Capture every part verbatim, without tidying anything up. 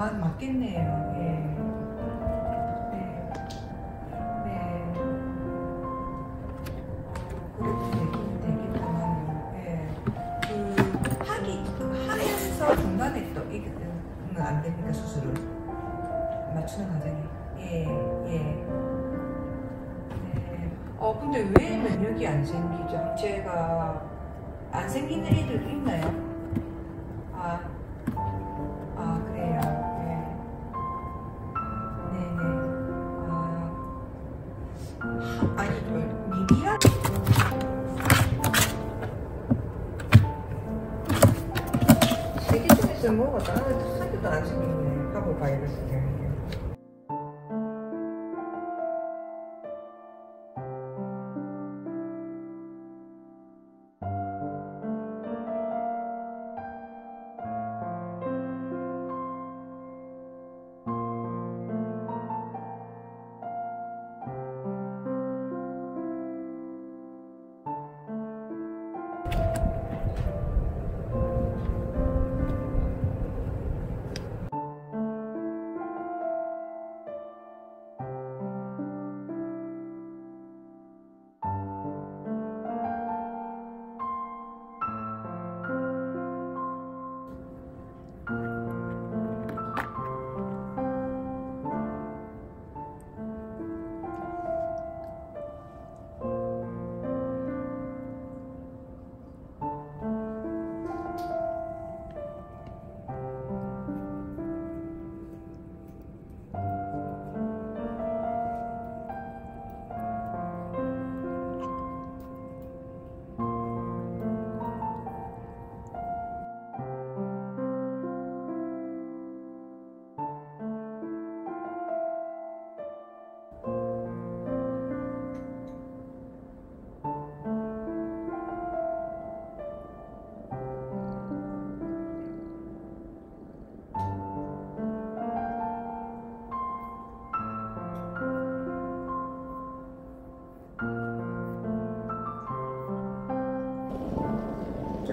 맞, 맞겠네요. 예. 네. 네. 그래도 되긴 되겠구만요. 예. 그, 하기, 하면서 중단했던, 이거는 안 됩니까, 수술을? 맞추는 과정이. 예, 예. 네. 어, 근데 왜 면역이 안 생기죠? 항체가 안 생기는 애들도 있나요? 아. 아, 그래요. 네. 네네. 아. 하, 아니, 미비한. 세계 중에서 뭐가 다른 사기도 안 생기네. 하고 바이러스 때문에.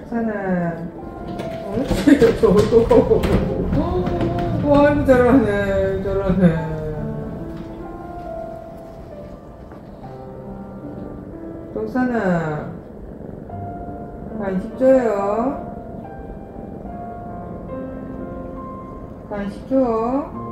저는 어르신이 저도 아이고 저러네 저러네 동산아 간식 줘요 간식 줘